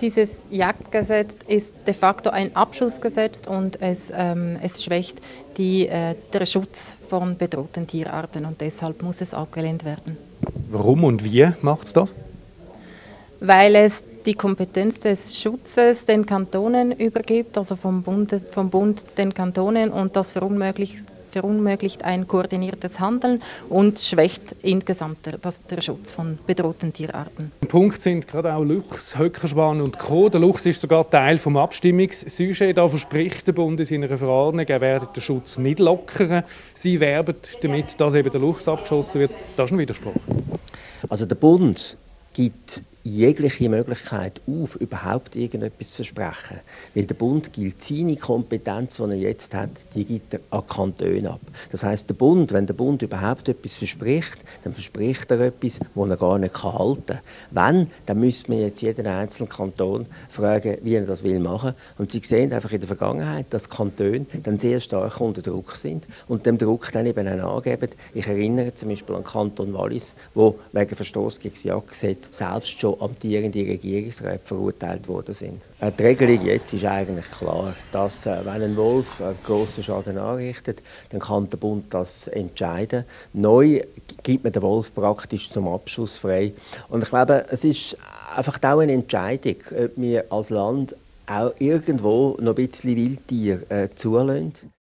Dieses Jagdgesetz ist de facto ein Abschussgesetz und es schwächt den Schutz von bedrohten Tierarten und deshalb muss es abgelehnt werden. Warum und wie macht es das? Weil es die Kompetenz des Schutzes den Kantonen übergibt, also vom Bund den Kantonen, und das verunmöglicht ein koordiniertes Handeln und schwächt insgesamt der Schutz von bedrohten Tierarten. Ein Punkt sind gerade auch Luchs, Höckerschwan und Co. Der Luchs ist sogar Teil des Abstimmungssujet. Da verspricht der Bund in seiner Verordnung, er werde den Schutz nicht lockern. Sie werben damit, dass eben der Luchs abgeschossen wird. Das ist ein Widerspruch. Also der Bund gibt jegliche Möglichkeit auf, überhaupt irgendetwas zu versprechen. Weil der Bund gilt seine Kompetenz, die er jetzt hat, die gibt er an Kantone ab. Das heisst, der Bund, wenn der Bund überhaupt etwas verspricht, dann verspricht er etwas, das er gar nicht halten kann. Wenn, dann müsste man jetzt jeden einzelnen Kanton fragen, wie er das machen will. Und Sie sehen einfach in der Vergangenheit, dass Kantone dann sehr stark unter Druck sind und dem Druck dann eben auch angeben. Ich erinnere zum Beispiel an den Kanton Wallis, der wegen Verstoß gegen das Jagdgesetz selbst schon amtierende Regierungsräte verurteilt worden sind. Die Regelung jetzt ist eigentlich klar, dass wenn ein Wolf einen grossen Schaden anrichtet, dann kann der Bund das entscheiden. Neu gibt man den Wolf praktisch zum Abschuss frei. Und ich glaube, es ist einfach auch eine Entscheidung, ob wir als Land auch irgendwo noch ein bisschen Wildtier zulassen.